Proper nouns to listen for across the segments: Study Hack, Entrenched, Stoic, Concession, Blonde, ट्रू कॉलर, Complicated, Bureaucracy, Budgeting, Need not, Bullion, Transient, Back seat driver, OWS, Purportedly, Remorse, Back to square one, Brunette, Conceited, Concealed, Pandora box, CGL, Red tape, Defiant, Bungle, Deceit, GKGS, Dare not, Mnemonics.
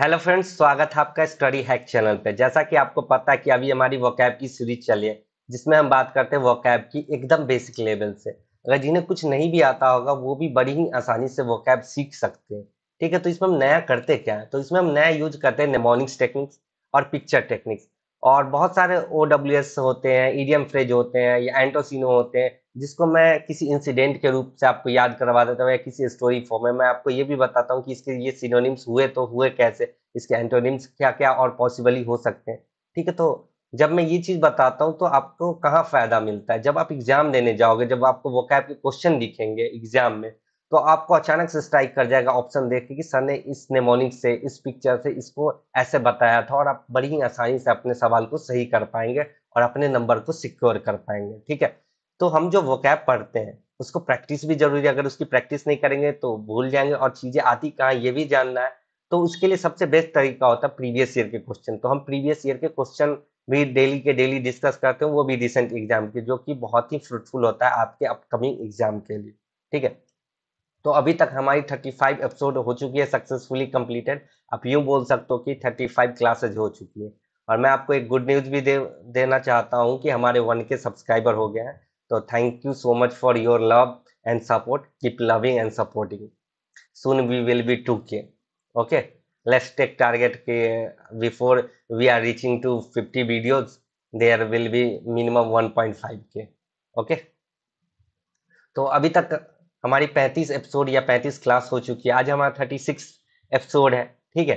Hello friends, स्वागत है आपका स्टडी हैक चैनल पे। जैसा कि आपको पता है कि अभी हमारी वोकैब की सीरीज चली है, जिसमें हम बात करते हैं वोकैब की एकदम बेसिक लेवल से। अगर जिन्हें कुछ नहीं भी आता होगा वो भी बड़ी ही आसानी से वोकैब सीख सकते हैं, ठीक है। तो इसमें हम नया करते क्या है, तो इसमें हम नया यूज करते हैं नेमोनिक्स टेक्निक्स और पिक्चर टेक्निक्स। और बहुत सारे OWS होते हैं, ईडियम फ्रेज होते हैं या एंटोसिनो होते हैं, जिसको मैं किसी इंसिडेंट के रूप से आपको याद करवा देता हूँ या किसी स्टोरी फॉर्म में। मैं आपको ये भी बताता हूँ कि इसके ये सिनोनिम्स हुए तो हुए कैसे, इसके एंटोनिम्स क्या क्या और पॉसिबली हो सकते हैं, ठीक है। तो जब मैं ये चीज़ बताता हूँ तो आपको कहाँ फ़ायदा मिलता है, जब आप एग्जाम देने जाओगे, जब आपको वोकैब के क्वेश्चन दिखेंगे एग्जाम में, तो आपको अचानक से स्ट्राइक कर जाएगा ऑप्शन देख के कि सर ने इस नेमोनिक से, इस पिक्चर से इसको ऐसे बताया था, और आप बड़ी ही आसानी से अपने सवाल को सही कर पाएंगे और अपने नंबर को सिक्योर कर पाएंगे, ठीक है। तो हम जो वोकैब पढ़ते हैं उसको प्रैक्टिस भी जरूरी है। अगर उसकी प्रैक्टिस नहीं करेंगे तो भूल जाएंगे, और चीज़ें आती कहाँ ये भी जानना है। तो उसके लिए सबसे बेस्ट तरीका होता है प्रीवियस ईयर के क्वेश्चन। तो हम प्रीवियस ईयर के क्वेश्चन भी डेली के डेली डिस्कस करते हैं, वो भी रिसेंट एग्जाम के, जो कि बहुत ही फ्रूटफुल होता है आपके अपकमिंग एग्जाम के लिए, ठीक है। तो अभी तक हमारी 35 एपिसोड हो चुकी है सक्सेसफुली कंप्लीटेड। आप यूँ बोल सकते हो कि 35 क्लासेज हो चुकी है। और मैं आपको एक गुड न्यूज़ भी देना चाहता हूँ कि हमारे 1K सब्सक्राइबर हो गए हैं। तो thank you so much for your love and support, keep loving and supporting. Soon we will be 2K, okay. Let's take target के before we are reaching to 50 videos, there will be minimum 1.5K, okay. तो अभी तक हमारी 35 episode या 35 class हो चुकी है। आज हमारा 36 एपिसोड है, ठीक है।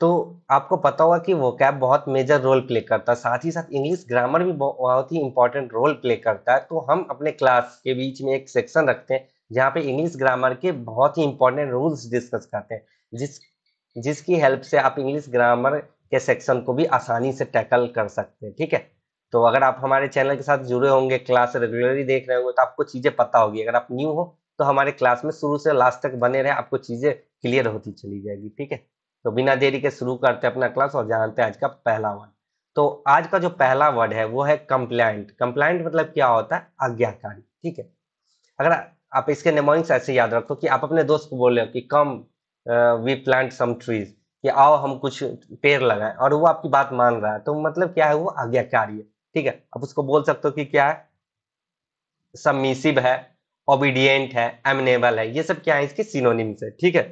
तो आपको पता होगा कि वोकैब बहुत मेजर रोल प्ले करता है, साथ ही साथ इंग्लिश ग्रामर भी बहुत ही इम्पोर्टेंट रोल प्ले करता है। तो हम अपने क्लास के बीच में एक सेक्शन रखते हैं जहाँ पे इंग्लिश ग्रामर के बहुत ही इम्पोर्टेंट रूल्स डिस्कस करते हैं, जिसकी हेल्प से आप इंग्लिश ग्रामर के सेक्शन को भी आसानी से टैकल कर सकते हैं, ठीक है। तो अगर आप हमारे चैनल के साथ जुड़े होंगे, क्लास रेगुलरली देख रहे होंगे, तो आपको चीज़ें पता होगी। अगर आप न्यू हो तो हमारे क्लास में शुरू से लास्ट तक बने रहे, आपको चीज़ें क्लियर होती चली जाएगी, ठीक है। तो बिना देरी के शुरू करते हैं अपना क्लास और जानते हैं आज का पहला वर्ड। तो आज का जो पहला वर्ड है वो है कंप्लायंट। कंप्लायंट मतलब क्या होता है, आज्ञाकारी, ठीक है। अगर आप इसके नेमोनिक्स ऐसे याद रखो कि आप अपने दोस्त को बोल रहे हो कि come we plant some trees, कि आओ हम कुछ पेड़ लगाएं, और वो आपकी बात मान रहा है, तो मतलब क्या है, वो आज्ञाकारी है, ठीक है। आप उसको बोल सकते हो कि क्या है, सबमिसिव है, ओबीडियंट है, एमनेबल है। ये सब क्या है, इसके सिनोनिम्स है, ठीक है।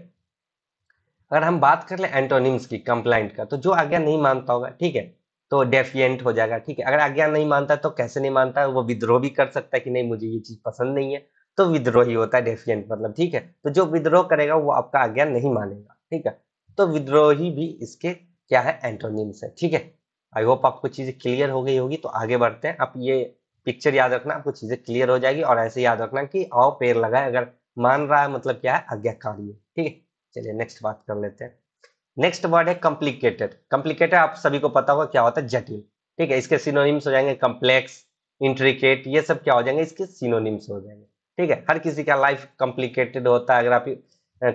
अगर हम बात कर ले एंटोनिम्स की कंप्लाइंट का, तो जो आज्ञा नहीं मानता होगा, ठीक है, तो डेफिएंट हो जाएगा, ठीक है। अगर आज्ञा नहीं मानता है तो कैसे नहीं मानता है, वो विद्रोह भी कर सकता है कि नहीं मुझे ये चीज़ पसंद नहीं है, तो विद्रोह ही होता है डेफिएंट मतलब, ठीक है। तो जो विद्रोह करेगा वो आपका आज्ञा नहीं मानेगा, ठीक है। तो विद्रोही भी इसके क्या है, एंटोनिम्स है, ठीक है। आई होप आपको चीज़ें क्लियर हो गई होगी। तो आगे बढ़ते हैं। आप ये पिक्चर याद रखना, आपको चीज़ें क्लियर हो जाएगी। और ऐसे याद रखना कि आओ पेड़ लगाए, अगर मान रहा है मतलब क्या है, आज्ञाकारी है, ठीक है। चलिए नेक्स्ट बात कर लेते हैं। नेक्स्ट वर्ड है कॉम्प्लिकेटेड। कॉम्प्लिकेटेड आप सभी को पता होगा क्या होता है, जटिल, ठीक है। इसके सिनोनिम्स हो जाएंगे कॉम्प्लेक्स, इंट्रिकेट, ये सब क्या हो जाएंगे, इसके सिनोनिम्स हो जाएंगे, ठीक है। हर किसी का लाइफ कॉम्प्लिकेटेड होता है। अगर आप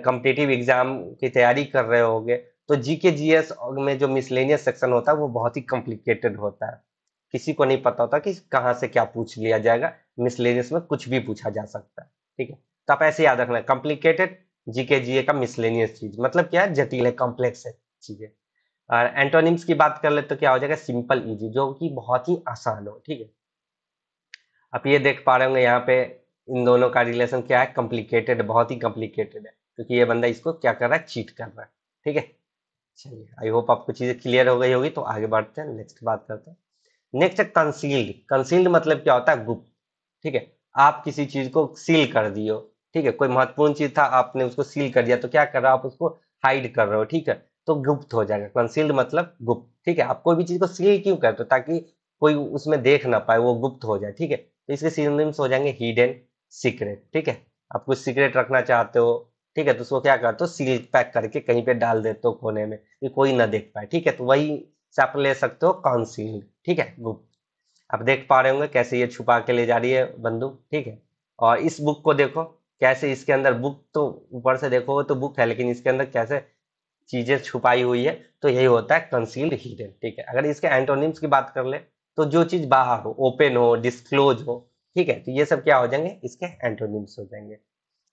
कॉम्पिटिटिव एग्जाम की तैयारी कर रहे होगे तो GKGS में जो मिसलेनियस सेक्शन होता है वो बहुत ही कॉम्प्लिकेटेड होता है। किसी को नहीं पता होता कि कहाँ से क्या पूछ लिया जाएगा, मिसलेनियस में कुछ भी पूछा जा सकता है, ठीक है। तो आप ऐसे याद रखना, कॉम्प्लिकेटेड GKGA का मिसलेनियस चीज मतलब क्या है, जटिल है, कॉम्प्लेक्स है चीजें। और एंटोनिम्स की बात कर ले तो क्या हो जाएगा, सिंपल इजी, जो कि बहुत ही आसान हो, ठीक है। आप ये देख पा रहे होंगे यहाँ पे इन दोनों का रिलेशन क्या है, कॉम्प्लिकेटेड, बहुत ही कॉम्प्लिकेटेड है, क्योंकि ये बंदा इसको क्या कर रहा है, चीट कर रहा है, ठीक है। चलिए आई होप आपको चीजें क्लियर हो गई होगी। तो आगे बढ़ते हैं, नेक्स्ट बात करते हैं। नेक्स्ट है कंसील्ड। कंसील्ड मतलब क्या होता है, गुप्त, ठीक है। आप किसी चीज को सील कर दियो, ठीक है। कोई महत्वपूर्ण चीज था, आपने उसको सील कर दिया, तो क्या कर रहे हो, आप उसको हाइड कर रहे हो, ठीक है। तो गुप्त हो जाएगा, कंसील्ड मतलब गुप्त, ठीक है। आप कोई भी चीज को सील क्यों करते हो, ताकि कोई उसमें देख ना पाए, वो गुप्त हो जाए, ठीक है। तो इसके सिनोनिम्स हो जाएंगे हिडन, सीक्रेट, ठीक है। आप कुछ सीक्रेट रखना चाहते हो, ठीक है, तो उसको क्या करते हो, सील पैक करके कहीं पे डाल देते हो कोने में कि कोई ना देख पाए, ठीक है। तो वही से आप ले सकते हो कंसील्ड, ठीक है, गुप्त। आप देख पा रहे होंगे कैसे ये छुपा के ले जा रही है बंदूक, ठीक है। और इस बुक को देखो कैसे, इसके अंदर बुक, तो ऊपर से देखो तो बुक है, लेकिन इसके अंदर कैसे चीजें छुपाई हुई है, तो यही होता है कंसील्ड, हिडन, ठीक है। अगर इसके एंटोनिम्स की बात कर ले तो जो चीज बाहर हो, ओपन हो, डिस्क्लोज हो, ठीक है। तो ये सब क्या हो जाएंगे, इसके एंटोनिम्स हो जाएंगे।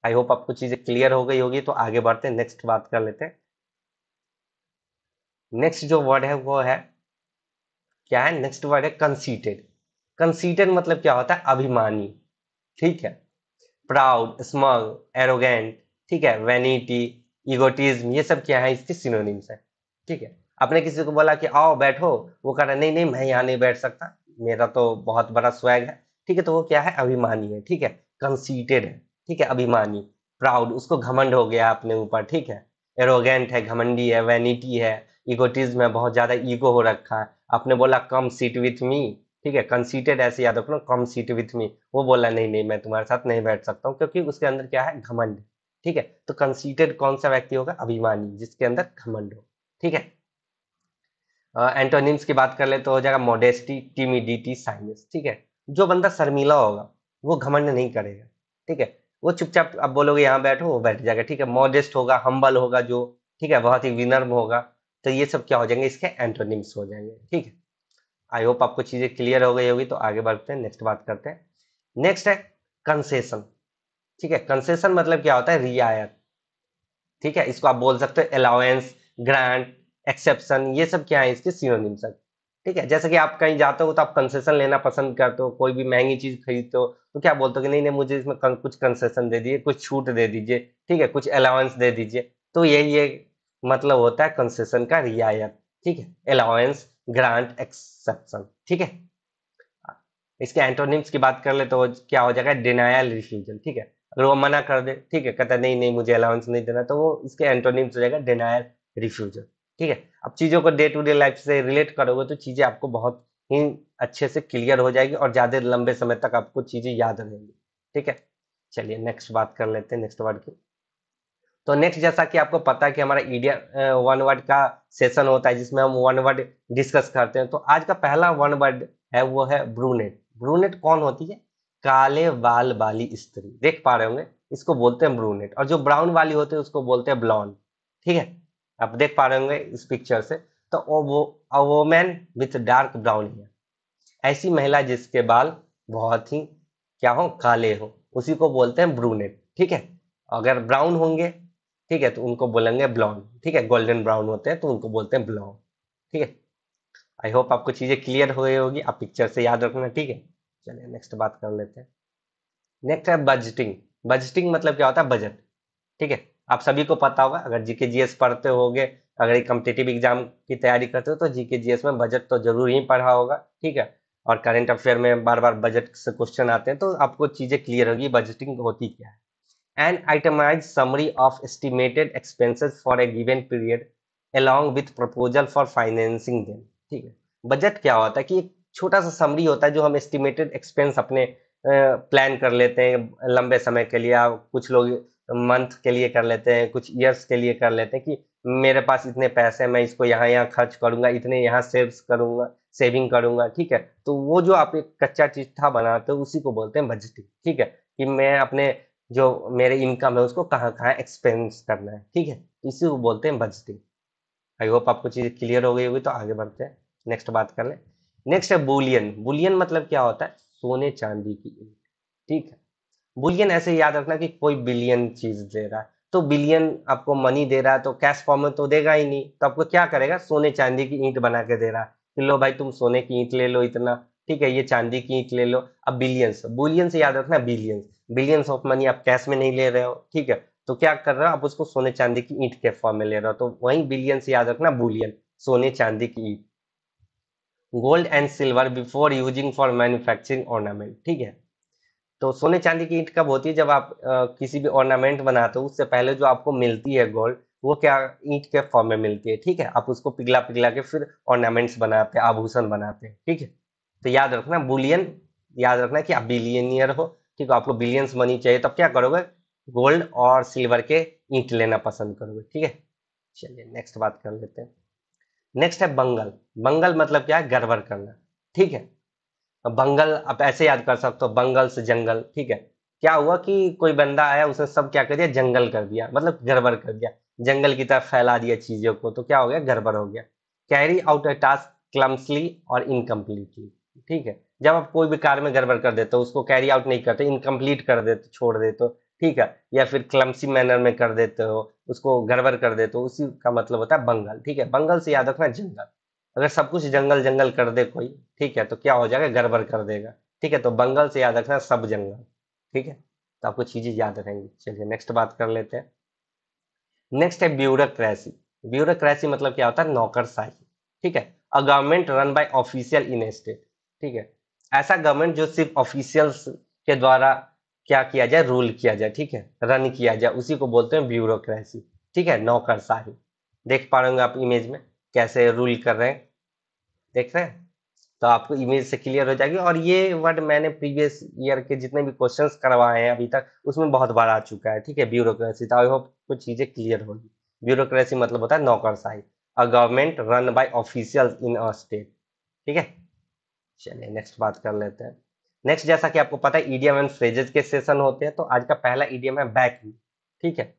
आई होप आपको चीजें क्लियर हो गई होगी। तो आगे बढ़ते हैं, नेक्स्ट बात कर लेते हैं। नेक्स्ट जो वर्ड है वो है क्या है, नेक्स्ट वर्ड है कंसीटेड। कंसीटेड मतलब क्या होता है, अभिमानी, ठीक है, प्राउड, स्मग, एरोगेंट, ठीक है, वैनिटी, इगोटिज्म, ये सब क्या है इसके सिनोनिम्स है, ठीक है। आपने किसी को बोला कि आओ बैठो, वो कह रहा नहीं नहीं मैं यहाँ नहीं बैठ सकता, मेरा तो बहुत बड़ा स्वैग है, ठीक है, तो वो क्या है अभिमानी है, ठीक है, कंसीटेड है, ठीक है, अभिमानी। प्राउड, उसको घमंड हो गया अपने ऊपर, ठीक है, एरोगेंट है, घमंडी है, वैनिटी है, इगोटिज्म है, बहुत ज्यादा ईगो हो रखा है। आपने बोला कम सीट विथ मी, ठीक है, कंसीटेड ऐसे याद रखना, कम सीट विथ मी, वो बोला नहीं नहीं मैं तुम्हारे साथ नहीं बैठ सकता हूँ, क्योंकि उसके अंदर क्या है घमंड, ठीक है। तो कंसीटेड कौन सा व्यक्ति होगा, अभिमानी, जिसके अंदर घमंड हो, ठीक है। एंटोनिम्स की बात कर ले तो हो जाएगा मोडेस्टी, टीमिडिटी, साइलेंस, ठीक है। जो बंदा शर्मीला होगा वो घमंड नहीं करेगा, ठीक है, वो चुपचाप आप बोलोगे यहाँ बैठो वो बैठ जाएगा, ठीक है। मॉडेस्ट होगा, हम्बल होगा जो, ठीक है, बहुत ही विनम्र होगा। तो ये सब क्या हो जाएंगे, इसके एंटोनिम्स हो जाएंगे, ठीक है। आई होप आपको चीजें क्लियर हो गई होगी। तो आगे बढ़ते हैं, नेक्स्ट बात करते हैं। नेक्स्ट है कंसेशन, ठीक है। कंसेशन मतलब क्या होता है, रियायत, ठीक है। इसको आप बोल सकते हो अलाउंस, ग्रांट, एक्सेप्शन, ये सब क्या है इसके सिनोनिम्स, ठीक है। जैसे कि आप कहीं जाते हो तो आप कंसेशन लेना पसंद करते हो, कोई भी महंगी चीज खरीदते हो तो क्या बोलते हो कि नहीं नहीं मुझे इसमें कुछ कंसेशन दे दीजिए, कुछ छूट दे दीजिए, ठीक है, कुछ अलाउंस दे दीजिए। तो यही एक मतलब होता है कंसेशन का, रियायत, ठीक है, अलाउंस, ग्रांट, एक्सेप्शन, ठीक है। इसके एंटोनिम्स की बात कर ले तो क्या हो जाएगा, डिनायल, रिफ्यूजल, ठीक है। अगर वो मना कर दे, ठीक है, कहता है नहीं नहीं मुझे अलाउंस नहीं देना, तो वो इसके एंटोनिम्स हो जाएगा डिनायल, रिफ्यूजल, ठीक है। अब चीजों को डे टू डे लाइफ से रिलेट करोगे तो चीजें आपको बहुत ही अच्छे से क्लियर हो जाएगी और ज्यादा लंबे समय तक आपको चीजें याद रहेंगी, ठीक है। चलिए नेक्स्ट बात कर लेते हैं, नेक्स्ट वर्ड की। तो नेक्स्ट, जैसा कि आपको पता है कि हमारा ईडियम वन वर्ड का सेशन होता है जिसमें हम वन वर्ड डिस्कस करते हैं। तो आज का पहला वन वर्ड है वो है ब्रूनेट। ब्रूनेट कौन होती है, काले बाल वाली स्त्री, देख पा रहे होंगे, इसको बोलते हैं ब्रूनेट। और जो ब्राउन वाली होती है उसको बोलते हैं ब्लॉन्ड, ठीक है, आप देख पा रहे होंगे इस पिक्चर से। तो वो women with dark brown hair, ऐसी महिला जिसके बाल बहुत ही क्या हो, काले हो, उसी को बोलते हैं ब्रूनेट, ठीक है। अगर ब्राउन होंगे, ठीक है, तो उनको बोलेंगे ब्लॉन्ड, ठीक है, गोल्डन ब्राउन होते हैं तो उनको बोलते हैं ब्लॉन्ड, ठीक है। आई होप आपको चीजें क्लियर हो गई होगी, आप पिक्चर से याद रखना, ठीक है। चलिए नेक्स्ट बात कर लेते हैं। नेक्स्ट है बजटिंग। बजटिंग मतलब क्या होता है, बजट, ठीक है। आप सभी को पता होगा, अगर जीकेजीएस पढ़ते होगे, अगर एक कॉम्पिटिटिव एग्जाम की तैयारी करते हो तो जीकेजीएस में बजट तो जरूर ही पढ़ा होगा, ठीक है। और करंट अफेयर में बार बार बजट से क्वेश्चन आते हैं, तो आपको चीजें क्लियर होगी बजटिंग होती क्या है। An itemised summary of estimated expenses for a given period along with proposal for financing them, ठीक है। बजट क्या होता है कि एक छोटा सा समरी होता है जो हम एस्टिमेटेड एक्सपेंस अपने प्लान कर लेते हैं लंबे समय के लिए, कुछ लोग मंथ के लिए कर लेते हैं, कुछ ईयर्स के लिए कर लेते हैं कि मेरे पास इतने पैसे हैं, मैं इसको यहाँ यहाँ खर्च करूंगा, इतने यहाँ सेविंग करूंगा, ठीक है। तो वो जो आप एक कच्चा चिट्ठा बनाते हो उसी को बोलते हैं बजटिंग, ठीक है, कि मैं अपने जो मेरे इनकम है उसको कहाँ कहाँ एक्सपेंस करना है, ठीक है, इसी को बोलते हैं बजटिंग। आई होप आपको चीज क्लियर हो गई होगी। तो आगे बढ़ते हैं, नेक्स्ट बात कर लें। नेक्स्ट है बुलियन। बुलियन मतलब क्या होता है, सोने चांदी की ईंट, ठीक है। बुलियन ऐसे याद रखना कि कोई बिलियन चीज दे रहा है, तो बिलियन आपको मनी दे रहा है तो कैश फॉर्म में तो देगा ही नहीं, तो आपको क्या करेगा, सोने चांदी की ईंट बना के दे रहा है कि लो भाई तुम सोने की ईंट ले लो इतना, ठीक है, ये चांदी की ईंट ले लो। अब बिलियंस, बिलियंस याद रखना, बिलियंस, बिलियंस ऑफ मनी आप कैश में नहीं ले रहे हो, ठीक है, तो क्या कर रहे हो आप उसको सोने चांदी की ईंट के फॉर्म में ले रहे हो, तो वही बिलियंस याद रखना, बुलियन, सोने चांदी की ईंट। Gold and silver before using for manufacturing ornament, ठीक है। तो सोने चांदी की ईंट कब होती है, जब आप किसी भी ऑर्नामेंट बनाते हो उससे पहले जो आपको मिलती है गोल्ड, वो क्या ईंट के फॉर्म में मिलती है, ठीक है। आप उसको पिघला पिघला के फिर ऑर्नामेंट्स बनाते हैं, आभूषण बनाते हैं, ठीक है। तो याद रखना बुलियन, याद रखना कि आप बिलियनियर हो, ठीक है, आपको बिलियंस मनी चाहिए, तब क्या करोगे, गोल्ड और सिल्वर के ईंट लेना पसंद करोगे, ठीक है। चलिए नेक्स्ट बात कर लेते हैं। नेक्स्ट है बंगल। बंगल मतलब क्या है, गड़बड़ करना, ठीक है। बंगल आप ऐसे याद कर सकते हो, बंगल से जंगल, ठीक है। क्या हुआ कि कोई बंदा आया, उसने सब क्या कर दिया, जंगल कर दिया, मतलब गड़बड़ कर दिया, जंगल की तरह फैला दिया चीजों को, तो क्या हो गया, गड़बड़ हो गया। Carry out a task clumsily और इनकम्प्लीटली, ठीक है। जब आप कोई भी कार्य में गड़बड़ कर देते हो, उसको कैरी आउट नहीं करते, इनकम्प्लीट कर देते, छोड़ देते हो, ठीक है, या फिर क्लमसी मैनर में कर देते हो, उसको गड़बड़ कर देते हो, उसी का मतलब होता है बंगल। ठीक है, बंगल से याद रखना जंगल। अगर सब कुछ जंगल जंगल कर दे कोई, ठीक है, तो क्या हो जाएगा, गड़बड़ कर देगा। ठीक है, तो बंगल से याद रखना सब जंगल। ठीक है, तो आपको चीजें याद रहेंगी। चलिए नेक्स्ट बात कर लेते हैं। नेक्स्ट है ब्यूरोक्रेसी। ब्यूरोक्रेसी मतलब क्या होता है, नौकरशाही। ठीक है, a government run by official in a state. ठीक है, ऐसा गवर्नमेंट जो सिर्फ ऑफिशियल्स के द्वारा क्या किया जाए, रूल किया जाए, ठीक है, रन किया जाए, उसी को बोलते हैं ब्यूरोक्रेसी। ठीक है, नौकरशाही। देख पा रहे होंगे आप इमेज में कैसे रूल कर रहे हैं, देख रहे हैं, तो आपको इमेज से क्लियर हो जाएगी। और ये वर्ड मैंने प्रीवियस ईयर के जितने भी क्वेश्चंस करवाए हैं अभी तक, उसमें बहुत बार आ चुका है। ठीक है, ब्यूरोक्रेसी, तो आई होप कुछ चीजें क्लियर होगी। ब्यूरोक्रेसी मतलब होता है नौकरशाही, a government run by officials in a state. ठीक है, चलिए नेक्स्ट बात कर लेते हैं। नेक्स्ट, जैसा कि आपको पता है ईडीएम एंड फ्रेजेस के सेशन होते हैं, तो आज का पहला ईडीएम है बैक मी। ठीक है,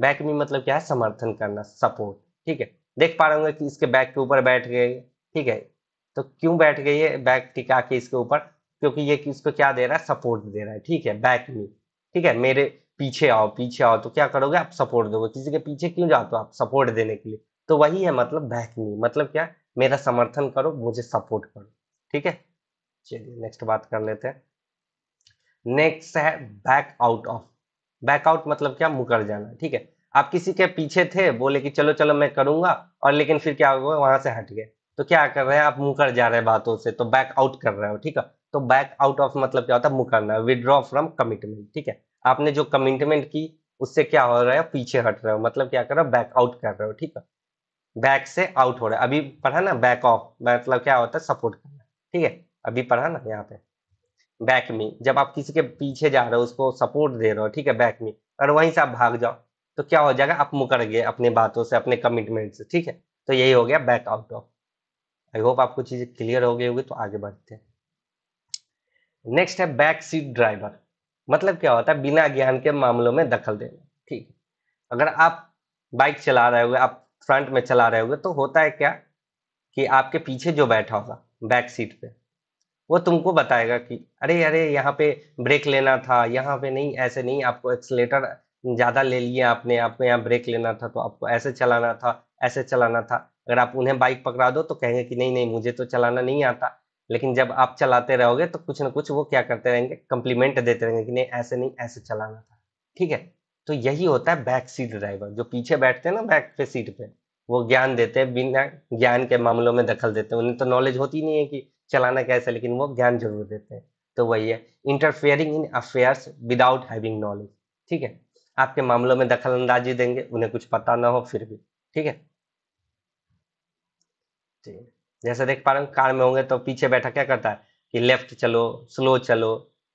बैक मी मतलब क्या है, समर्थन करना, सपोर्ट। ठीक है, देख पा रहे होंगे कि इसके बैक के ऊपर बैठ गए। ठीक है, तो क्यों बैठ गई है, बैक टिका के इसके ऊपर, क्योंकि ये किसको क्या दे रहा है, सपोर्ट दे रहा है। ठीक है, बैक मी, ठीक है, मेरे पीछे आओ, पीछे आओ, तो क्या करोगे आप, सपोर्ट दोगे। किसी के पीछे क्यों जाते हो आप, सपोर्ट देने के लिए, तो वही है मतलब बैक मी, मतलब क्या, मेरा समर्थन करो, मुझे सपोर्ट करो। ठीक है, चलिए नेक्स्ट बात कर लेते हैं। नेक्स्ट है back out of. Back out मतलब क्या, मुकर जाना। ठीक है, आप किसी के पीछे थे, बोले कि चलो चलो मैं करूंगा, और लेकिन फिर क्या हुआ, वहां से हट गए, तो क्या कर रहे हैं आप, मुकर जा रहे हैं बातों से, तो बैक आउट कर रहे हो। ठीक है, तो बैक आउट ऑफ मतलब क्या होता है, मुकरना, विदड्रॉ फ्रॉम कमिटमेंट। ठीक है, आपने जो कमिटमेंट की उससे क्या हो रहा है, पीछे हट रहे हो, मतलब क्या कर रहे हो, बैक आउट कर रहे हो। ठीक है, बैक से आउट हो रहा है। अभी पढ़ा ना बैक ऑफ, मतलब क्या होता है, सपोर्ट करना। ठीक है, अभी पढ़ा ना यहाँ पे बैक मी, जब आप किसी के पीछे जा रहे हो, उसको सपोर्ट दे रहे हो, ठीक है, बैक मी, और वहीं से आप भाग जाओ, तो क्या हो जाएगा, आप मुकर गए अपने बातों से, अपने कमिटमेंट से। ठीक है, तो यही हो गया back out of. I hope आपको चीजें क्लियर हो गई होगी, तो आगे बढ़ते हैं। नेक्स्ट है बैक सीट ड्राइवर। मतलब क्या होता है, बिना ज्ञान के मामलों में दखल देना। ठीक है, अगर आप बाइक चला रहे होगे, आप फ्रंट में चला रहे होगे, तो होता है क्या कि आपके पीछे जो बैठा होगा बैक सीट पे, वो तुमको बताएगा कि अरे अरे यहाँ पे ब्रेक लेना था, यहाँ पे नहीं, ऐसे नहीं, आपको एक्सीलेटर ज़्यादा ले लिया आपने, आपको यहाँ ब्रेक लेना था, तो आपको ऐसे चलाना था, ऐसे चलाना था। अगर आप उन्हें बाइक पकड़ा दो तो कहेंगे कि नहीं नहीं मुझे तो चलाना नहीं आता, लेकिन जब आप चलाते रहोगे तो कुछ ना कुछ वो क्या करते रहेंगे, कम्प्लीमेंट देते रहेंगे कि नहीं ऐसे नहीं, ऐसे चलाना था। ठीक है, तो यही होता है बैक सीट ड्राइवर। जो पीछे बैठते हैं ना बैक पे सीट पे, वो ज्ञान देते हैं, बिना ज्ञान के मामलों में दखल देते हैं। उन्हें तो नॉलेज होती नहीं है कि चलाना कैसे, लेकिन वो ज्ञान जरूर देते हैं। तो वही है interfering in affairs without having knowledge. ठीक है, आपके मामलों में दखल अंदाजी देंगे, उन्हें कुछ पता ना हो फिर भी। ठीक है, ठीक है, जैसे देख पा रहे हो कार में होंगे तो पीछे बैठा क्या करता है कि लेफ्ट चलो, स्लो चलो,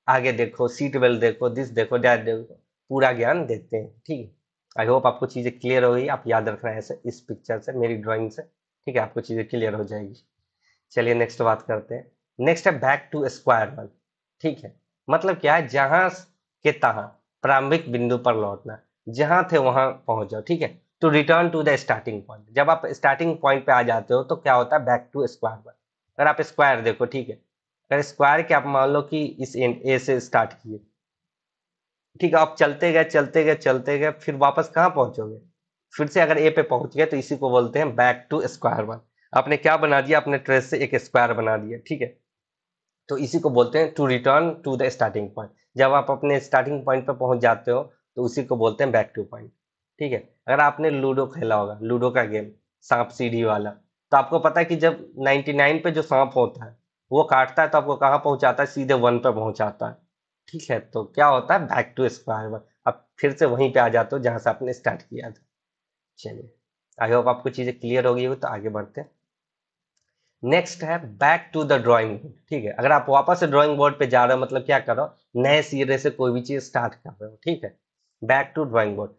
आगे देखो, सीट बेल्ट देखो, दिस देखो, डैट देखो, पूरा ज्ञान देते हैं। ठीक है, आई होप आपको चीजें क्लियर हो गई। आप याद रखना है ऐसे इस पिक्चर से, मेरी ड्राइंग से। ठीक है, आपको चीजें क्लियर हो जाएगी। चलिए नेक्स्ट बात करते हैं। नेक्स्ट है बैक टू स्क्वायर वन। ठीक है, मतलब क्या है, जहां के तहां, प्रारंभिक बिंदु पर लौटना, जहां थे वहां पहुंच जाओ। ठीक है, to return to the starting point. जब आप स्टार्टिंग पॉइंट पे आ जाते हो तो क्या होता है बैक टू स्क्वायर वन। अगर आप स्क्वायर देखो, ठीक है, अगर स्क्वायर के आप मान लो कि इस एंड ए से स्टार्ट किए, ठीक है, आप चलते गए चलते गए चलते गए, फिर वापस कहाँ पहुंचोगे, फिर से अगर ए पे पहुंच गए तो इसी को बोलते हैं बैक टू स्क्वायर वन। आपने क्या बना दिया, अपने ट्रेस से एक स्क्वायर बना दिया। ठीक है, तो इसी को बोलते हैं to return to the starting point. जब आप अपने स्टार्टिंग पॉइंट पर पहुंच जाते हो तो उसी को बोलते हैं बैक टू पॉइंट। ठीक है, अगर आपने लूडो खेला होगा, लूडो का गेम सांप सीढ़ी वाला, तो आपको पता है कि जब 99 पे जो सांप होता है वो काटता है तो आपको कहाँ पहुंचाता है, सीधे 1 पे पहुंचाता है। ठीक है, तो क्या होता है बैक टू स्क्वायर वन, आप फिर से वहीं पे आ जाते हो जहां से आपने स्टार्ट किया था। चलिए आई होप आपको चीजें क्लियर हो गई हो, तो आगे बढ़ते हैं। नेक्स्ट है back to the drawing board. ठीक है, अगर आप वापस से ड्राइंग बोर्ड पे जा रहे हो, मतलब क्या कर रहे हो, नए सिरे से कोई भी चीज स्टार्ट कर रहे हो। ठीक है, बैक टू ड्राइंग बोर्ड।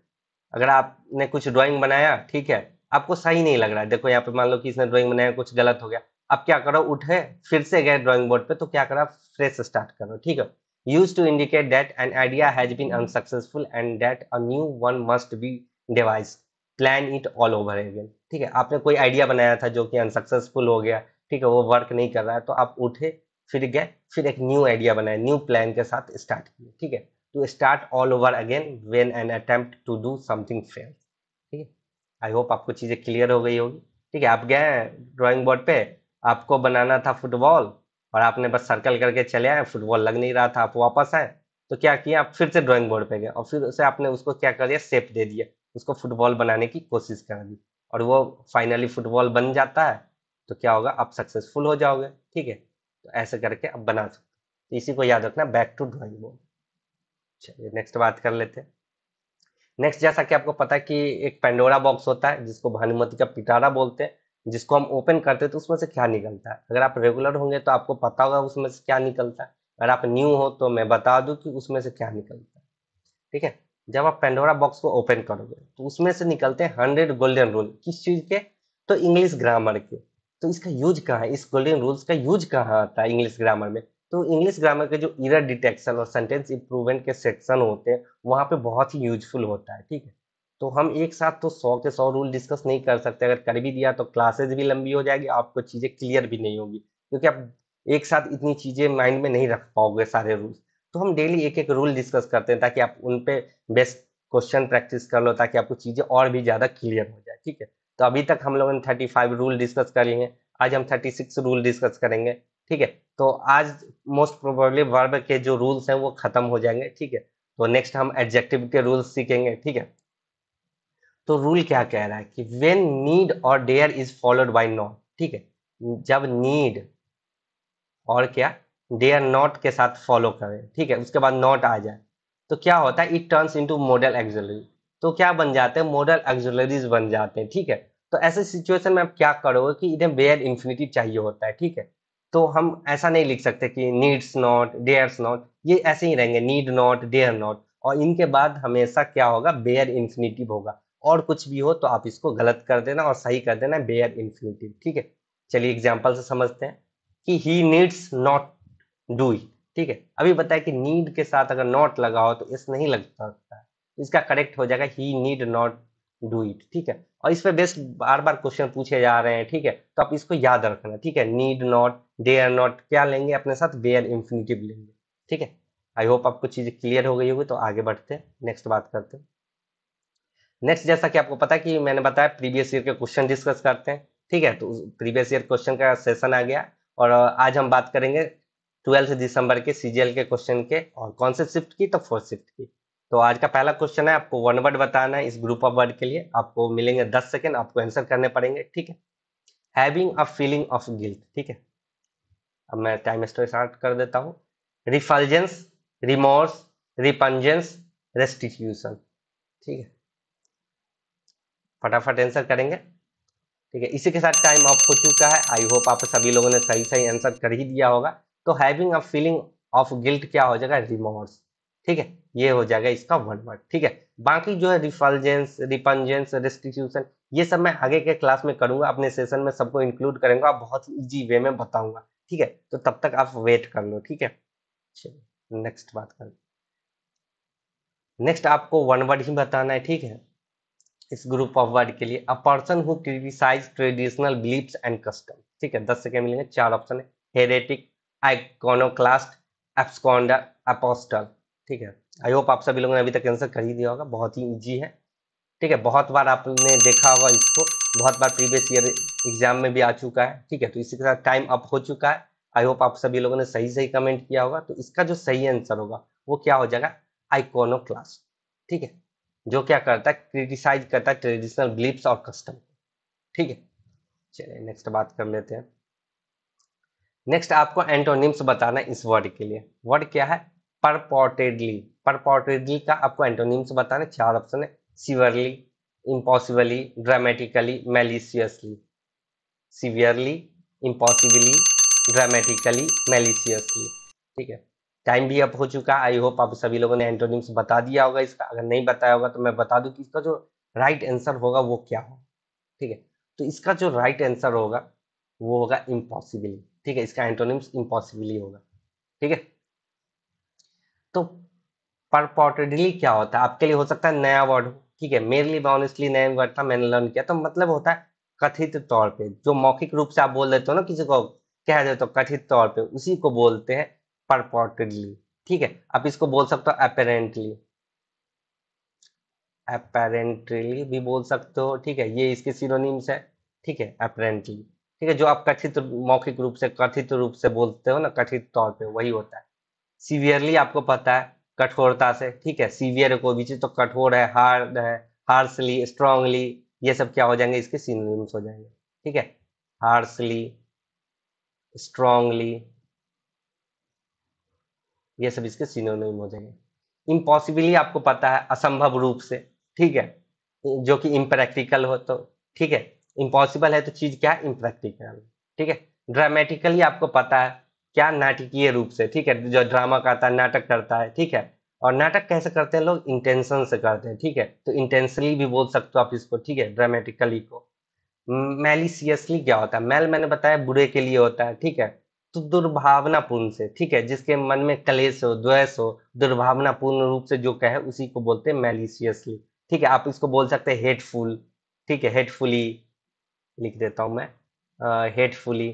अगर आपने कुछ ड्राइंग बनाया, ठीक है, आपको सही नहीं लग रहा है, देखो यहाँ पे मान लो कि इसने ड्राइंग बनाया, कुछ गलत हो गया, आप क्या करो, उठे फिर से गए ड्राइंग बोर्ड पे, तो क्या करो, फ्रेश स्टार्ट करो। ठीक है, use to indicate that an idea has been unsuccessful and that a new one must be device, plan it all over again. ठीक है, आपने कोई आइडिया बनाया था जो कि अनसक्सेसफुल हो गया, ठीक है, वो वर्क नहीं कर रहा है, तो आप उठे फिर गए, फिर एक न्यू आइडिया बनाया, न्यू प्लान के साथ स्टार्ट किया। ठीक है, to start all over again when an attempt to do something fails. ठीक है, आई होप आपको चीज़ें क्लियर हो गई होगी. ठीक है, आप गए ड्राइंग बोर्ड पे, आपको बनाना था फुटबॉल और आपने बस सर्कल करके चले आए, फुटबॉल लग नहीं रहा था, आप वापस आए तो क्या किया, आप फिर से ड्राइंग बोर्ड पे गए और फिर उसे आपने उसको क्या कर दिया, शेप दे दिया, उसको फुटबॉल बनाने की कोशिश कर दी और वो फाइनली फुटबॉल बन जाता है तो क्या होगा, आप सक्सेसफुल हो जाओगे. ठीक है, तो ऐसे करके आप बना सकते हो. तो इसी को याद रखना, बैक टू ड्राइंग बोर्ड. चलिए नेक्स्ट बात कर लेते हैं. नेक्स्ट, जैसा कि आपको पता है कि एक पेंडोरा बॉक्स होता है जिसको भानुमति का पिटारा बोलते हैं, जिसको हम ओपन करते हैं तो उसमें से क्या निकलता है. अगर आप रेगुलर होंगे तो आपको पता होगा उसमें से क्या निकलता है, अगर आप न्यू हो तो मैं बता दूं कि उसमें से क्या निकलता है. ठीक है, जब आप पेंडोरा बॉक्स को ओपन करोगे तो उसमें से निकलते हैं 100 गोल्डन रूल. किस चीज़ के, तो इंग्लिश ग्रामर के. तो इसका यूज कहाँ है, इस गोल्डन रूल्स का यूज कहाँ आता है इंग्लिश ग्रामर में. तो इंग्लिश ग्रामर के जो एरर डिटेक्शन और सेंटेंस इंप्रूवमेंट के सेक्शन होते हैं वहाँ पे बहुत ही यूजफुल होता है. ठीक है, तो हम एक साथ तो 100 के 100 रूल डिस्कस नहीं कर सकते, अगर कर भी दिया तो क्लासेज भी लंबी हो जाएगी, आपको चीज़ें क्लियर भी नहीं होगी क्योंकि आप एक साथ इतनी चीज़ें माइंड में नहीं रख पाओगे सारे रूल्स. तो हम डेली एक एक रूल डिस्कस करते हैं ताकि आप उन पे बेस्ट क्वेश्चन प्रैक्टिस कर लो, ताकि आपको चीज़ें और भी ज़्यादा क्लियर हो जाए. ठीक है, तो अभी तक हम लोगों ने 35 रूल डिस्कस कर लिए, आज हम 36 रूल डिस्कस करेंगे. ठीक है, तो आज मोस्ट प्रोबेबली वर्ब के जो रूल्स हैं वो खत्म हो जाएंगे. ठीक है, तो नेक्स्ट हम एडजेक्टिव के रूल्स सीखेंगे. ठीक है, तो रूल क्या कह रहा है कि व्हेन नीड और dare is followed by not. ठीक है, जब नीड और क्या, डेयर नॉट के साथ फॉलो करें. ठीक है, उसके बाद नॉट आ जाए तो क्या होता है, it turns into modal auxiliary. तो क्या बन जाते हैं, मॉडल ऑक्सिलरीज बन जाते हैं. ठीक है, तो ऐसे सिचुएशन में आप क्या करोगे कि इन्हें वेयर इंफिनिटिव चाहिए होता है. ठीक है, तो हम ऐसा नहीं लिख सकते कि नीड्स नॉट, डेयर्स नॉट, ये ऐसे ही रहेंगे, नीड नॉट, डेयर नॉट, और इनके बाद हमेशा क्या होगा, बेयर इन्फिनिटिव होगा. और कुछ भी हो तो आप इसको गलत कर देना और सही कर देना बेयर इन्फिनिटिव. ठीक है, चलिए एग्जांपल से समझते हैं कि he needs not do it. ठीक है, अभी बताया कि नीड के साथ अगर नॉट लगा हो तो इस नहीं लग सकता है, इसका करेक्ट हो जाएगा he need not do it. ठीक है, और इस पे बेस्ट बार बार क्वेश्चन पूछे जा रहे हैं. ठीक है, तो आप इसको याद रखना. ठीक है, नीड नॉट, डेयर नॉट क्या लेंगे अपने साथ, बेयर इंफिनिटिव लेंगे. ठीक है, आई होप आपको चीज़ें क्लियर हो गई होगी. तो आगे बढ़ते हैं, नेक्स्ट बात करते हैं. नेक्स्ट, जैसा कि आपको पता है कि मैंने बताया प्रीवियस ईयर के क्वेश्चन डिस्कस करते हैं. ठीक है, तो प्रीवियस ईयर क्वेश्चन का सेशन आ गया और आज हम बात करेंगे 12 दिसंबर के CGL के क्वेश्चन के, और कौन से शिफ्ट की, तो 4th शिफ्ट की. तो आज का पहला क्वेश्चन है, आपको 1 वर्ड बताना है. इस ग्रुप ऑफ वर्ड के लिए आपको मिलेंगे 10 सेकेंड, आपको आंसर करने पड़ेंगे. ठीक है, having a feeling of guilt. ठीक है, अब मैं टाइम स्टार्ट कर देता हूँ. Refulgence, remorse, repentance, restitution. ठीक है, फटाफट आंसर करेंगे. ठीक है, इसी के साथ टाइम ऑफ हो चुका है. आई होप आप सभी लोगों ने सही सही आंसर कर ही दिया होगा. तो having a feeling of guilt क्या हो जाएगा, रिमोर्स. ठीक है, ये हो जाएगा इसका 1 वर्ड. ठीक है, बाकी जो है रिफल्जेंस, रिपंजेंस, रेस्टिट्यूशन, ये सब मैं आगे के क्लास में करूंगा, अपने सेशन में सबको इंक्लूड करेंगे, आप बहुत इजी वे में बताऊंगा. ठीक है, तो तब तक आप वेट कर लो. ठीक है, चलिए नेक्स्ट बात करें. नेक्स्ट आपको 1 वर्ड ही बताना है. ठीक है, इस ग्रुप ऑफ वर्ड के लिए, a person who criticize traditional beliefs and custom. ठीक है, 10 सेकेंड मिलेंगे. 4 ऑप्शन है, हेरेटिक, आइकोनोक्लास्ट, एब्सकॉन्डर, अपोस्टल. ठीक है, आई होप आप सभी लोगों ने अभी तक आंसर कर ही दिया होगा, बहुत ही इजी है. ठीक है, बहुत बार आपने देखा होगा इसको, बहुत बार प्रीवियस ईयर एग्जाम में भी आ चुका है. ठीक है, तो इसी के साथ टाइम अप हो चुका है. आई होप आप सभी लोगों ने सही सही कमेंट किया होगा. तो इसका जो सही आंसर होगा वो क्या हो जाएगा, आइकोनोक्लास्ट. ठीक है, जो क्या करता है, क्रिटिसाइज करता है ट्रेडिशनल बिलीफ्स और कस्टम. ठीक है, चलिए नेक्स्ट बात कर लेते हैं. नेक्स्ट आपको एंटोनिम्स बताना है इस वर्ड के लिए. वर्ड क्या है, परपोर्टेडली. परपोर्टेडली का आपको एंटोनिम्स बताना. 4 ऑप्शन है, severely, impossibly, dramatically, maliciously. Severely, impossibly, dramatically, maliciously. ठीक है, टाइम भी अप हो चुका है. आई होप आप सभी लोगों ने एंटोनिम्स बता दिया होगा इसका. अगर नहीं बताया होगा तो मैं बता दूं कि इसका जो राइट आंसर होगा वो क्या होगा. ठीक है, तो इसका जो राइट आंसर होगा वो होगा इम्पॉसिबली. ठीक है, इसका एंटोनिम्स इम्पॉसिबली होगा. ठीक है, तो परपोर्टेडली क्या होता है, आपके लिए हो सकता है नया वर्ड हो. ठीक है, मेरे लिए ऑनेस्टली नया वर्ड था, मैंने लर्न किया. तो मतलब होता है कथित तौर पे, जो मौखिक रूप से आप बोल देते हो ना, किसी को कह देते हो कथित तौर पे, उसी को बोलते हैं परपोर्टेडली. ठीक है। आप इसको बोल सकते हो अपेरेंटली, अपेरेंटली भी बोल सकते हो, ठीक है। ये इसके सिनोनिम्स है, ठीक है, अपेरेंटली, ठीक है। जो आप कथित मौखिक रूप से, कथित रूप से बोलते हो ना, कथित तौर पे, वही होता है। सीवियरली आपको पता है कठोरता से, ठीक है, सीवियर को भी चीज तो कठोर है, हार्ड है, हार्शली, स्ट्रांगली, ये सब क्या हो जाएंगे, इसके सिनोनिम्स हो जाएंगे, ठीक है। हार्शली, स्ट्रांगली, ये सब इसके सिनोनिम हो जाएंगे। इम्पॉसिबली आपको पता है असंभव रूप से, ठीक है, जो कि इम्प्रैक्टिकल हो तो, ठीक है, इम्पॉसिबल है तो चीज क्या है, इम्प्रैक्टिकल, ठीक है। ड्रामेटिकली आपको पता है क्या, नाटकीय रूप से, ठीक है, जो ड्रामा करता है, नाटक करता है, ठीक है। और नाटक कैसे करते हैं लोग, इंटेंशन से करते हैं, ठीक है, तो इंटेंशनली भी बोल सकते हो आप इसको, ठीक है, ड्रामेटिकली को। मैलिसियसली क्या होता है, मैल मैंने बताया बुरे के लिए होता है, ठीक है, तो दुर्भावनापूर्ण से, ठीक है, जिसके मन में क्लेश हो, द्वेष हो, दुर्भावनापूर्ण रूप से जो कहे उसी को बोलते हैं मैलिसियसली, ठीक है। आप इसको बोल सकते हैं हेटफुल, ठीक है, हेटफुली लिख देता हूं मैं, हेटफुली,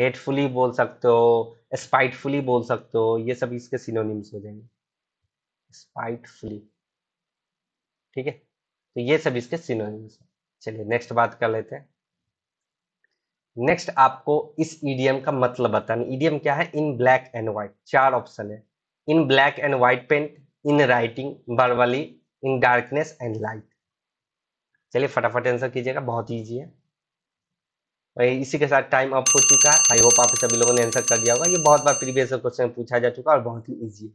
हेटफुली बोल सकते हो, स्पाइटफुली बोल सकते हो, ये सब इसके सिनोनिम्स हो जाएंगे, स्पाइटफुली, ठीक है, तो ये सब इसके सिनोनिम्स। चलिए नेक्स्ट बात कर लेते हैं। नेक्स्ट आपको इस ईडीएम का मतलब बताना। ईडीएम क्या है, इन ब्लैक एंड व्हाइट, चार ऑप्शन है, in black and white paint, in writing verbally, in darkness and light. चलिए फटाफट आंसर कीजिएगा, बहुत ईजी है। इसी के साथ टाइम अप हो चुका है। आई होप आप सभी लोगों ने आंसर कर दिया होगा। ये बहुत बार प्रीवियस क्वेश्चन पूछा जा चुका है और बहुत ही ईजी है,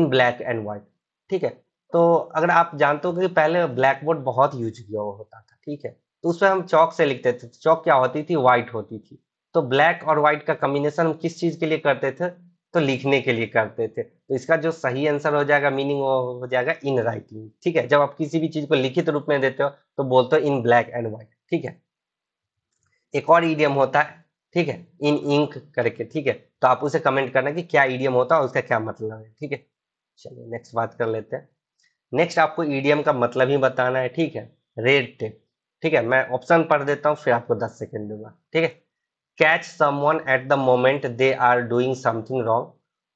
इन ब्लैक एंड व्हाइट, ठीक है। तो अगर आप जानते हो कि पहले ब्लैक बोर्ड बहुत यूज किया होता था, ठीक है, तो उसमें हम चौक से लिखते थे, चौक क्या होती थी, व्हाइट होती थी। तो ब्लैक और व्हाइट का कॉम्बिनेशन हम किस चीज के लिए करते थे, तो लिखने के लिए करते थे। तो इसका जो सही आंसर हो जाएगा, मीनिंग हो जाएगा इन राइटिंग, ठीक है। जब आप किसी भी चीज को लिखित रूप में देते हो तो बोलते हो इन ब्लैक एंड व्हाइट, ठीक है। एक और ईडियम होता है, ठीक है, इन इंक करके, ठीक है, तो आप उसे कमेंट करना कि क्या ईडियम होता है, उसका क्या मतलब है, ठीक है। चलिए नेक्स्ट बात कर लेते हैं। नेक्स्ट आपको ईडियम का मतलब ही बताना है, ठीक है। रेड टेप, ठीक है, मैं ऑप्शन पढ़ देता हूँ फिर आपको 10 सेकेंड दूंगा, ठीक है। Catch someone at the moment they are doing something wrong,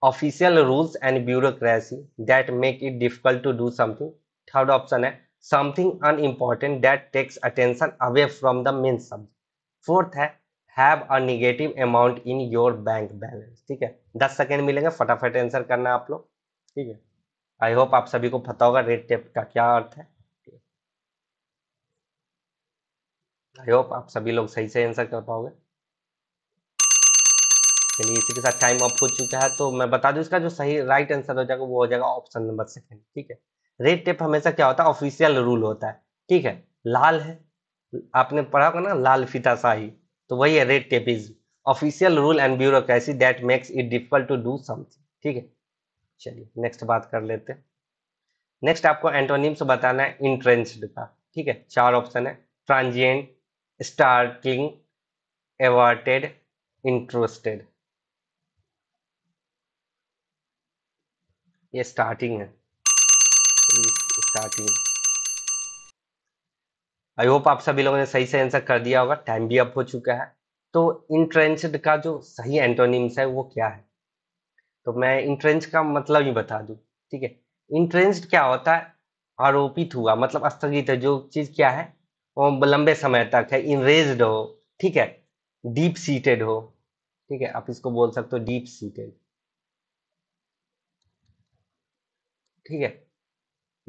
official rules and bureaucracy that make it difficult to do something. Third option है something unimportant that takes attention away from the main subject. Fourth है have a negative amount in your bank balance, ठीक है। 10 second मिलेंगे, फटाफट answer करना आप लोग, ठीक है। आई होप आप सभी को पता होगा रेड टेप का क्या अर्थ है। आई होप आप सभी लोग सही से आंसर कर पाओगे। चलिए इसी के साथ टाइम अप हो चुका है, तो मैं बता दूं इसका जो सही राइट आंसर हो जाएगा वो हो जाएगा ऑप्शन नंबर सेकंड, ठीक है। रेड टेप हमेशा क्या होता है, ऑफिशियल रूल होता है, ठीक है। लाल है, आपने पढ़ा होगा ना, लाल फीता शाही, तो वही है red tape is official rule and bureaucracy that makes it difficult to do something, ठीक है। चलिए नेक्स्ट बात कर लेते हैं। नेक्स्ट आपको एंटोनिम्स बताना है इंट्रेंस्ड का, ठीक है। चार ऑप्शन है, ट्रांजिएंट, स्टार्टलिंग, एवर्टेड, इंटरेस्टेड। ये स्टार्टिंग है, स्टार्टिंग। आई होप आप सभी लोगों ने सही से आंसर कर दिया होगा, टाइम भी अप हो चुका है। तो इंट्रेंच्ड का जो सही एंटोनिम्स है वो क्या है, तो मैं इंट्रेंच का मतलब ही बता दूं, ठीक है। इंट्रेंच्ड क्या होता है, आरोपित हुआ, मतलब स्थगित है, जो चीज क्या है वो लंबे समय तक है, इनरेज्ड हो, ठीक है, डीप सीटेड हो, ठीक है, आप इसको बोल सकते हो डीप सीटेड, ठीक है,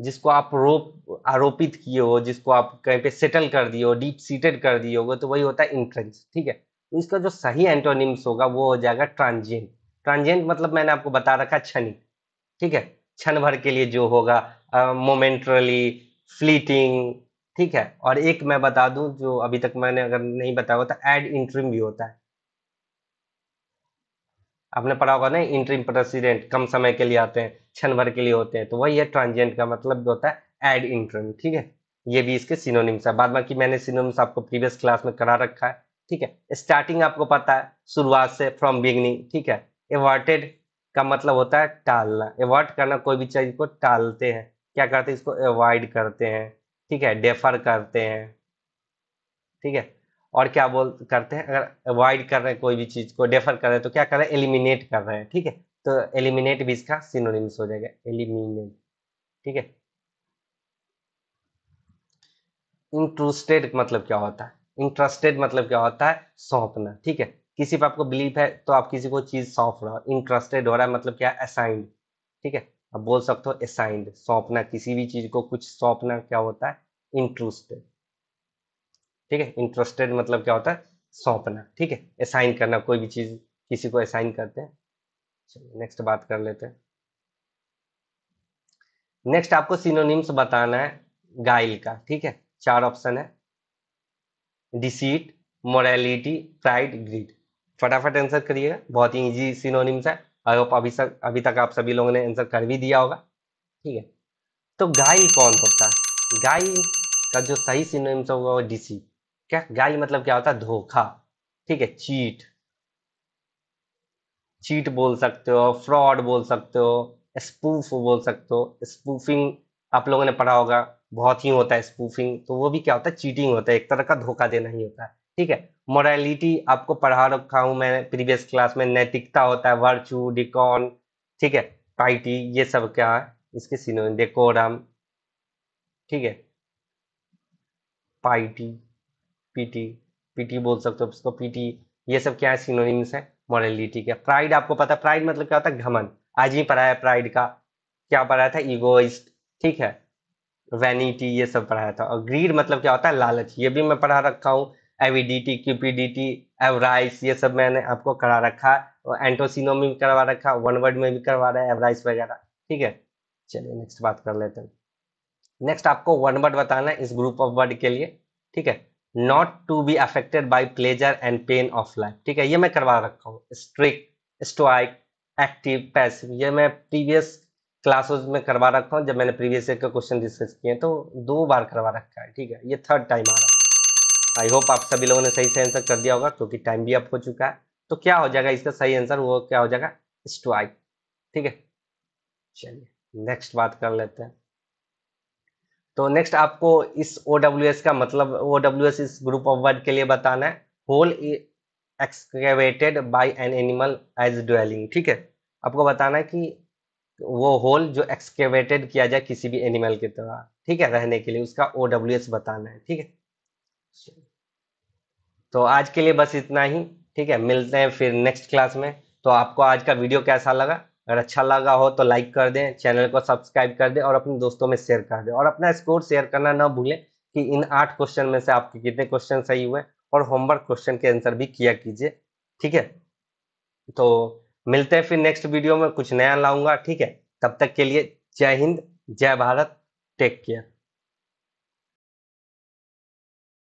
जिसको आप आरोपित किए हो, जिसको आप कहीं पे सेटल कर दिए हो, डीप सीटेड कर दिए होगे, तो वही होता है इंट्रेंस, ठीक है। इसका जो सही एंटोनिम्स होगा वो हो जाएगा ट्रांजिएंट। ट्रांजिएंट मतलब मैंने आपको बता रखा क्षणिक, ठीक है, क्षण भर के लिए जो होगा, मोमेंटरली, फ्लीटिंग, ठीक है। और एक मैं बता दूं जो अभी तक मैंने अगर नहीं बताया होता, एड इंट्रीम भी होता है, आपने पढ़ा होगा ना, इंट्रीम प्रेसिडेंट कम समय के लिए आते हैं, क्षण भर के लिए होते हैं, तो वही है ट्रांजिएंट का मतलब होता है एड इंट्रीम, ठीक है। ये भी इसके सिनोनिम्स है, बाद में कि मैंने सिनोनिम्स आपको प्रीवियस क्लास में करा रखा है, ठीक है। स्टार्टिंग आपको पता है, शुरुआत से, फ्रॉम बिगिनिंग, ठीक है। एवर्टेड का मतलब होता है टालना, एवर्ट करना, कोई भी चीज को टालते हैं, क्या करते हैं, इसको एवॉइड करते हैं, ठीक है, डेफर करते हैं, ठीक है। और क्या करते हैं, अगर अवॉइड कर रहे हैं कोई भी चीज को, डेफर कर रहे हैं तो क्या कर रहे हैं, एलिमिनेट कर रहे हैं। ठीक है, तो एलिमिनेट भी इसका सिनोनिम्स हो जाएगा, एलिमिनेट। ठीक है, इंटरेस्टेड मतलब क्या होता है, इंटरेस्टेड मतलब क्या होता है, सौंपना। ठीक है, किसी पर आपको बिलीफ है तो आप किसी को चीज सौंप रहे हो, इंटरेस्टेड हो रहा है मतलब क्या है, असाइंड। ठीक है, आप बोल सकते हो असाइंड, सौंपना, किसी भी चीज को कुछ सौंपना क्या होता है, इंटरेस्टेड। ठीक है, इंटरेस्टेड मतलब क्या होता है, सौंपना। ठीक है, असाइन करना, कोई भी चीज किसी को असाइन करते हैं। चलिए नेक्स्ट बात कर लेते हैं। नेक्स्ट आपको सिनोनिम्स बताना है गाइल का। ठीक है, चार ऑप्शन है, डिसीट, मोरालिटी, प्राइड, ग्रीड। फटाफट आंसर करिएगा, बहुत ही इजी सिनोनिम्स है। आई होप अभी तक आप सभी लोगों ने आंसर कर भी दिया होगा। ठीक है, तो गाइल कौन होता है, गाइल का जो सही सिनोनिम्स होगा वो डिसीट। क्या गाइल मतलब क्या होता है, धोखा। ठीक है, चीट, चीट बोल सकते हो, फ्रॉड बोल सकते हो, स्पूफ बोल सकते हो। स्पूफिंग आप लोगों ने पढ़ा होगा, बहुत ही होता है स्पूफिंग, तो वो भी क्या होता है, चीटिंग होता है, एक तरह का धोखा देना ही होता है। ठीक है, मोरालिटी आपको पढ़ा रखा हूं मैंने प्रीवियस क्लास में, नैतिकता होता है, वर्चू, डिकॉन। ठीक है, पाइटी, ये सब क्या है इसके सिनोनिम, डेकोरम। ठीक है, पाइटी, पीटी, पीटी बोल सकते हो इसको, पीटी, ये सब क्या है, सिनोनिम्स है मोरालिटी के। प्राइड आपको पता है, प्राइड मतलब क्या होता है, घमन। आज ही पढ़ाया प्राइड का, क्या पढ़ाया था, ईगोइस्ट। ठीक है, वैनिटी, ये सब पढ़ाया था। और ग्रीड मतलब क्या होता है, लालच, ये भी मैं पढ़ा रखा हूँ, एविडिटी, क्यूपिडिटी, एवराइस, ये सब मैंने आपको करा रखा, और एंटोसिनो में भी करवा रखा, वन वर्ड में भी करवा रहा है, एवराइस वगैरह। ठीक है, चलिए नेक्स्ट बात कर लेते हैं। नेक्स्ट आपको वन वर्ड बताना है इस ग्रुप ऑफ वर्ड के लिए। ठीक है, not to be affected by pleasure and pain of life. ठीक है, ये मैं करवा रखा हूँ, स्ट्रिक्ट, स्टोइक, एक्टिव, पैसिव, ये मैं प्रीवियस क्लासेस में करवा रखा हूँ, जब मैंने प्रीवियस ईयर के क्वेश्चन डिस्कस किए तो 2 बार करवा रखा है। ठीक है, ये 3rd टाइम आ रहा है। आई होप आप सभी लोगों ने सही से आंसर कर दिया होगा, क्योंकि टाइम भी अप हो चुका है। तो क्या हो जाएगा इसका सही आंसर, वो क्या हो जाएगा, स्टोइक। ठीक है, चलिए नेक्स्ट बात कर लेते हैं। तो नेक्स्ट आपको इस OWS का मतलब, OWS इस ग्रुप ऑफ वर्ड के लिए बताना है, hole excavated by an animal as dwelling. ठीक है, आपको बताना है कि वो होल जो एक्सकेवेटेड किया जाए किसी भी एनिमल की तरह, ठीक है, रहने के लिए, उसका OWS बताना है। ठीक है, तो आज के लिए बस इतना ही। ठीक है, मिलते हैं फिर नेक्स्ट क्लास में। तो आपको आज का वीडियो कैसा लगा, अगर अच्छा लगा हो तो लाइक कर दें, चैनल को सब्सक्राइब कर दें और अपने दोस्तों में शेयर कर दें, और अपना स्कोर शेयर करना ना भूलें कि इन 8 क्वेश्चन में से आपके कितने क्वेश्चन सही हुए, और होमवर्क क्वेश्चन के आंसर भी किया कीजिए। ठीक है, तो मिलते हैं फिर नेक्स्ट वीडियो में, कुछ नया लाऊंगा। ठीक है, तब तक के लिए जय हिंद, जय भारत, टेक केयर।